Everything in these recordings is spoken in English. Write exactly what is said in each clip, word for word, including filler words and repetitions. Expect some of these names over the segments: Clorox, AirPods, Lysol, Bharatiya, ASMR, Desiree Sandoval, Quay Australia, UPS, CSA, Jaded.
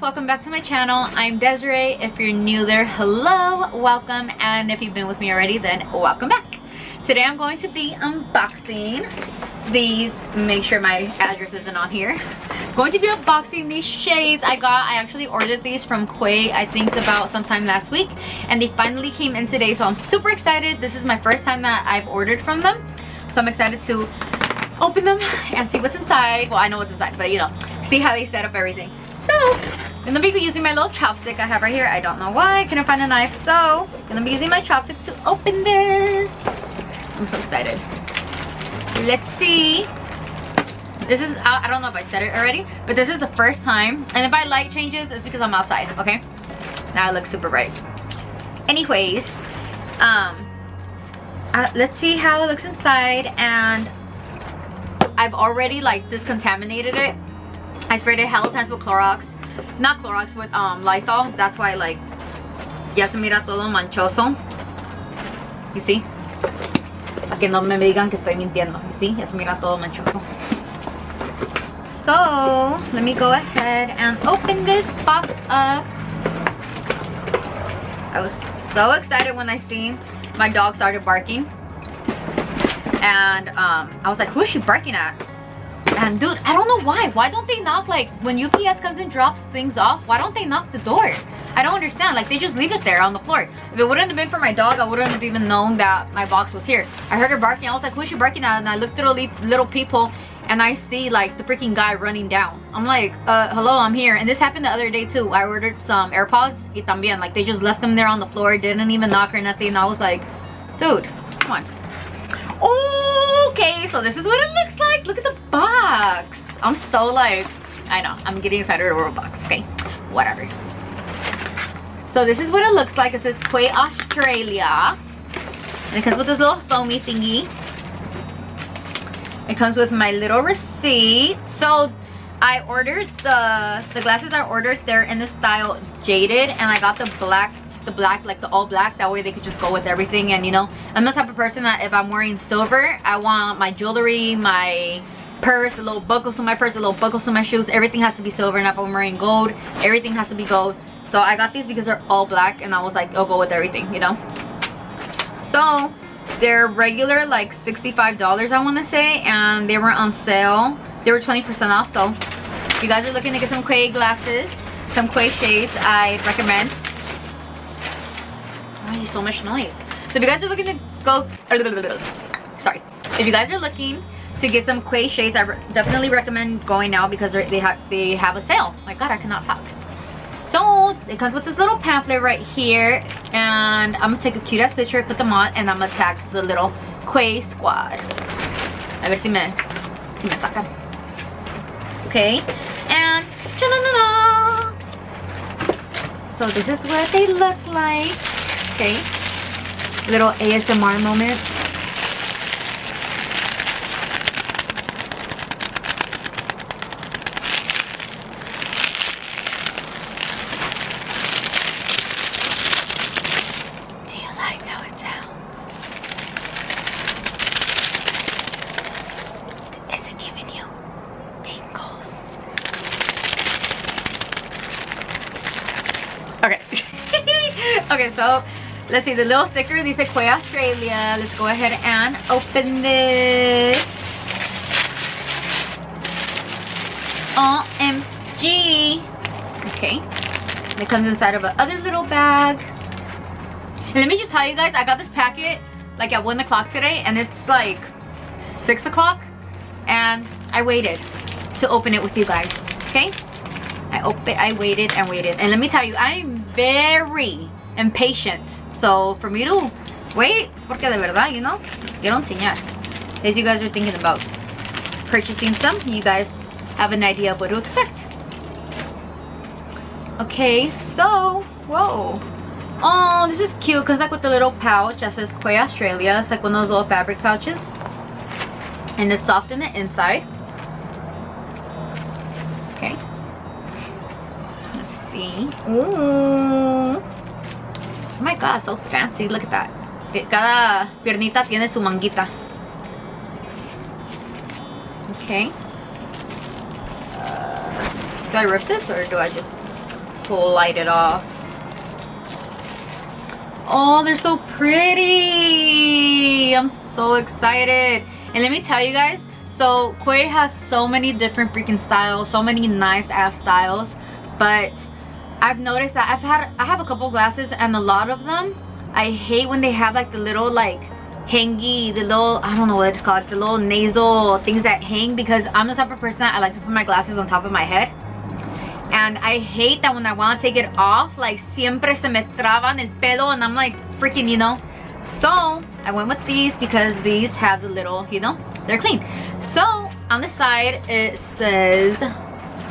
Welcome back to my channel. I'm Desiree. If you're new there, hello, welcome, and if you've been with me already, then welcome back. Today I'm going to be unboxing these. Make sure my address isn't on here. I'm going to be unboxing these shades I got. I actually ordered these from Quay, I think about sometime last week, and they finally came in today, so I'm super excited. This is my first time that I've ordered from them, so I'm excited to open them and see what's inside. Well, I know what's inside, but you know, see how they set up everything. So I'm gonna be using my little chopstick I have right here. I don't know why, I couldn't find a knife, so I'm gonna be using my chopsticks to open this. I'm so excited. Let's see. This is, I don't know if I said it already, but this is the first time. And if my light changes, it's because I'm outside, okay? Now it looks super bright. Anyways, um, uh, let's see how it looks inside. And I've already like discontaminated it. I sprayed it hella times with Clorox. Not Clorox, with um, Lysol. That's why, like, ya se mira todo manchoso. You see? Para que no me digan que estoy mintiendo. You see? Ya se mira todo manchoso. So, let me go ahead and open this box up. I was so excited when I seen my dog started barking. And um, I was like, who is she barking at? And dude, I don't know why. Why don't they knock, like, when U P S comes and drops things off, why don't they knock the door? I don't understand. Like, they just leave it there on the floor. If it wouldn't have been for my dog, I wouldn't have even known that my box was here. I heard her barking. I was like, who's she barking at? And I looked through the little people, and I see, like, the freaking guy running down. I'm like, uh, hello, I'm here. And this happened the other day, too. I ordered some AirPods. Y también. Like, they just left them there on the floor. Didn't even knock or nothing. And I was like, dude, come on. Okay, so this is what it looks like. Look at the box. I'm so like, I know, I'm getting excited over a box. Okay, whatever. So this is what it looks like. It says Quay Australia. And it comes with this little foamy thingy. It comes with my little receipt. So I ordered the the glasses I ordered, they're in the style Jaded, and I got the black. The black, like the all black, that way they could just go with everything. And you know, I'm the type of person that if I'm wearing silver, I want my jewelry, my purse, the little buckles on my purse, the little buckles on my shoes, everything has to be silver. And if I'm wearing gold, everything has to be gold. So I got these because they're all black, and I was like, I'll go with everything, you know. So they're regular like sixty-five dollars, I want to say, and they were on sale. They were twenty percent off. So if you guys are looking to get some Quay glasses, some Quay shades, I recommend. So much noise. So if you guys are looking to go, sorry, if you guys are looking to get some Quay shades, I definitely recommend going now because they have they have a sale. My God, I cannot talk. So it comes with this little pamphlet right here, and I'm gonna take a cute ass picture, put them on, and I'm gonna tag the little Quay squad. A ver si me, si me sacan. Okay, and so this is what they look like. Okay, little A S M R moment. Do you like how it sounds? Is it giving you tingles? Okay. Okay, so let's see, the little sticker, these are Quay Australia. Let's go ahead and open this. O M G. Okay. And it comes inside of another little bag. And let me just tell you guys, I got this packet like at one o'clock today, and it's like six o'clock. And I waited to open it with you guys. Okay? I open, I waited and waited. And let me tell you, I'm very impatient. So for me to wait, porque de verdad, you know, quiero enseñar. As you guys are thinking about purchasing some, you guys have an idea of what to expect. Okay, so whoa, oh, this is cute because like with the little pouch that says Quay Australia. It's like one of those little fabric pouches and it's soft in the inside. Okay, let's see. Ooh. Oh my god, so fancy. Look at that. Cada piernita tiene su manguita. Okay. Uh, do I rip this or do I just slide it off? Oh, they're so pretty. I'm so excited. And let me tell you guys, so Quay has so many different freaking styles, so many nice ass styles, but I've noticed that I've had I have a couple glasses and a lot of them I hate when they have like the little like hangy, the little, I don't know what it's called, the little nasal things that hang, because I'm the type of person that I like to put my glasses on top of my head. And I hate that when I want to take it off, like, siempre se me traban el pelo, and I'm like, freaking, you know. So, I went with these because these have the little, you know, they're clean. So, on the side, it says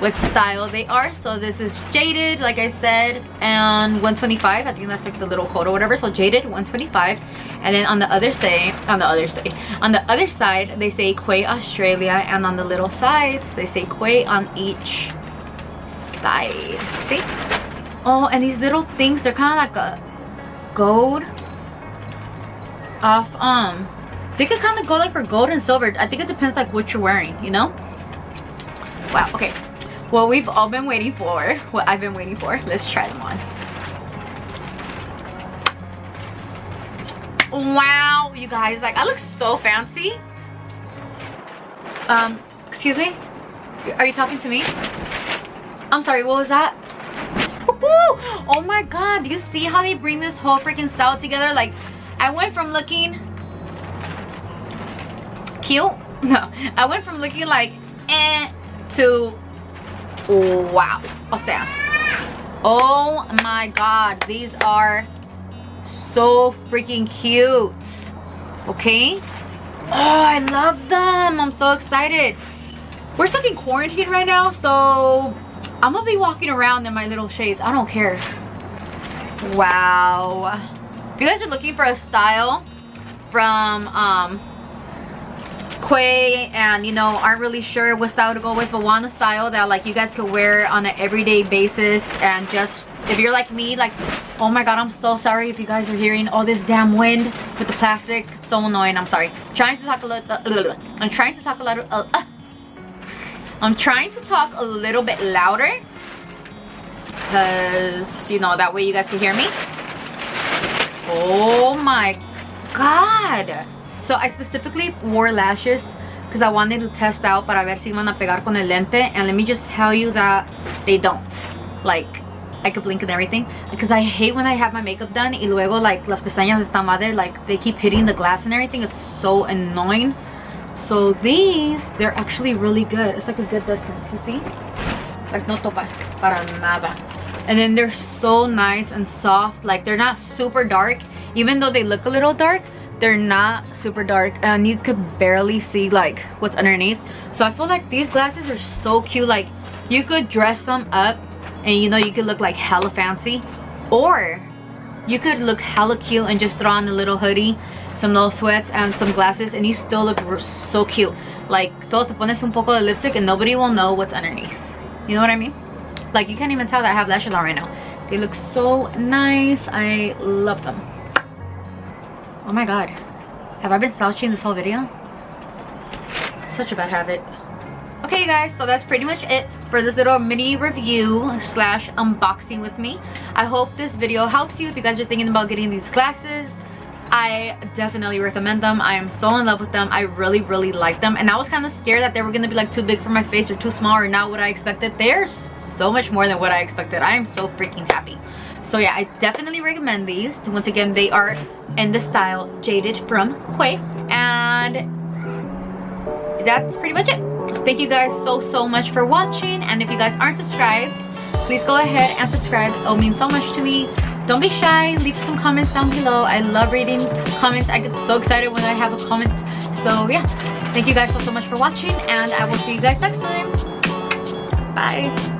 what style they are. So, this is Jaded, like I said, and one twenty-five. I think that's like the little code or whatever. So, Jaded, one twenty-five. And then on the other side, on the other side, on the other side, they say Quay Australia. And on the little sides, they say Quay on each side. See? Oh, and these little things, they're kind of like a gold off, um they could kind of go like for gold and silver. I think it depends like what you're wearing, you know. Wow. Okay, well, we've all been waiting for what I've been waiting for. Let's try them on. Wow, you guys, like, I look so fancy. Um excuse me, are you talking to me? I'm sorry, what was that? Oh my god, do you see how they bring this whole freaking style together? Like, I went from looking cute, no, I went from looking like eh to wow. O sea, oh my god, these are so freaking cute. Okay, oh, I love them. I'm so excited. We're stuck in quarantine right now, so I'm gonna be walking around in my little shades. I don't care. Wow. If you guys are looking for a style from um, Quay and, you know, aren't really sure what style to go with, but want a style that, like, you guys could wear on an everyday basis and just, if you're like me, like, oh my god, I'm so sorry if you guys are hearing all this damn wind with the plastic. It's so annoying. I'm sorry. I'm trying to talk a little, uh, I'm trying to talk a little, uh, uh, I'm trying to talk a little bit louder because, you know, that way you guys can hear me. Oh my god. So I specifically wore lashes because I wanted to test out para ver si van a pegar con el lente. And let me just tell you that they don't. Like, I could blink and everything. Because I hate when I have my makeup done y luego, like, las pestañas están madre. Like, they keep hitting the glass and everything. It's so annoying. So these, they're actually really good. It's like a good distance, you see? Like no topa para nada. And then they're so nice and soft. Like, they're not super dark. Even though they look a little dark, they're not super dark. And you could barely see like what's underneath. So I feel like these glasses are so cute. Like, you could dress them up and, you know, you could look like hella fancy. Or you could look hella cute and just throw on a little hoodie, some little sweats and some glasses, and you still look so cute. Like, todo te pones un poco de lipstick and nobody will know what's underneath. You know what I mean? Like, you can't even tell that I have lashes on right now. They look so nice. I love them. Oh my god. Have I been slouching this whole video? Such a bad habit. Okay, you guys, so that's pretty much it for this little mini review slash unboxing with me. I hope this video helps you if you guys are thinking about getting these glasses. I definitely recommend them. I am so in love with them. I really really like them, and I was kind of scared that they were gonna be like too big for my face or too small or not what I expected. They're so much more than what I expected. I am so freaking happy. So yeah, I definitely recommend these. Once again, they are in the style Jaded from Quay, and that's pretty much it. Thank you guys so so much for watching, and if you guys aren't subscribed, please go ahead and subscribe. It'll mean so much to me. Don't be shy, leave some comments down below. I love reading comments. I get so excited when I have a comment. So yeah, thank you guys so, so much for watching, and I will see you guys next time. Bye.